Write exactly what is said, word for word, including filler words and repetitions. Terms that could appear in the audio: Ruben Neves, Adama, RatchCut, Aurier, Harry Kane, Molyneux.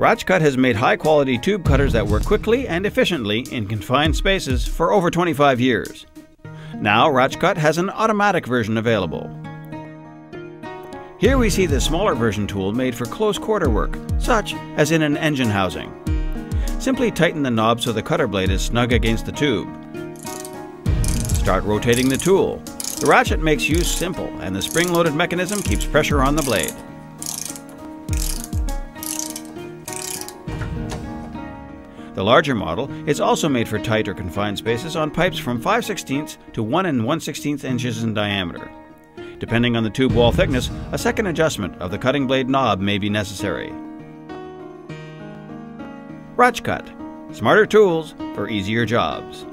RatchCut has made high-quality tube cutters that work quickly and efficiently in confined spaces for over twenty-five years. Now RatchCut has an automatic version available. Here we see the smaller version tool made for close-quarter work, such as in an engine housing. Simply tighten the knob so the cutter blade is snug against the tube. Start rotating the tool. The ratchet makes use simple, and the spring-loaded mechanism keeps pressure on the blade. The larger model is also made for tight or confined spaces on pipes from five sixteenths to one and one sixteenth inches in diameter. Depending on the tube wall thickness, a second adjustment of the cutting blade knob may be necessary. RatchCut. Smarter tools for easier jobs.